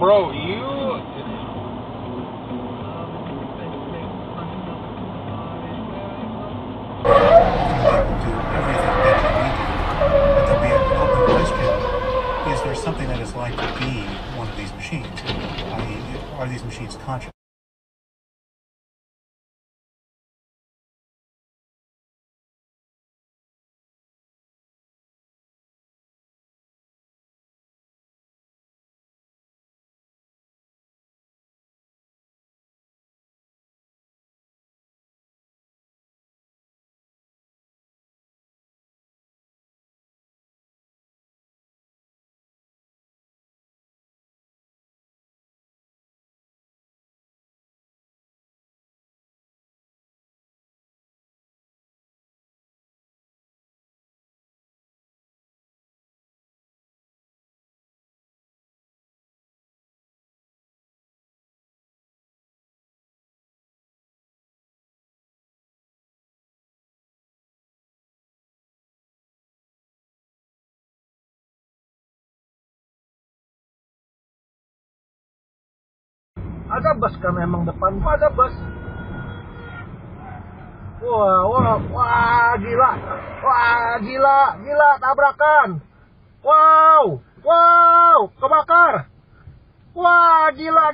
Bro, you... Is there something that is like to be one of these machines? I mean, are these machines conscious? Ada bus kan emang depan, ada bus. Wah, gila, tabrakan. Wow, kebakar. Wah, gila.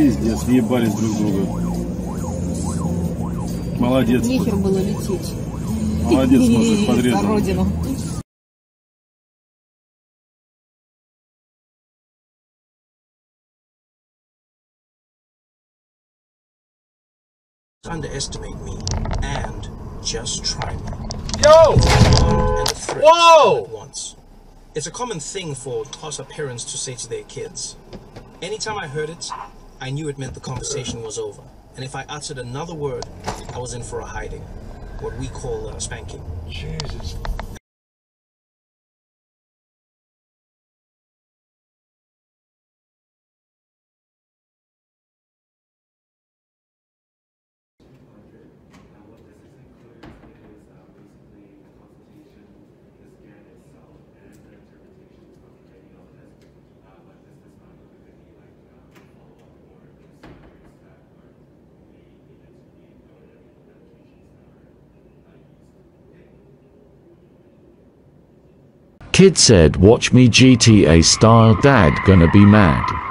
Пиздец, ебались друг друга. Молодец. Нехер было лететь. Молодец, мужик, подрезал. underestimate me and just try me. Yo! Whoa! At once. It's a common thing for tosser parents to say to their kids. Anytime I heard it, I knew it meant the conversation was over, and if I uttered another word, I was in for a hiding, what we call a spanking. Jesus. Kid said, "Watch me GTA style, dad gonna be mad."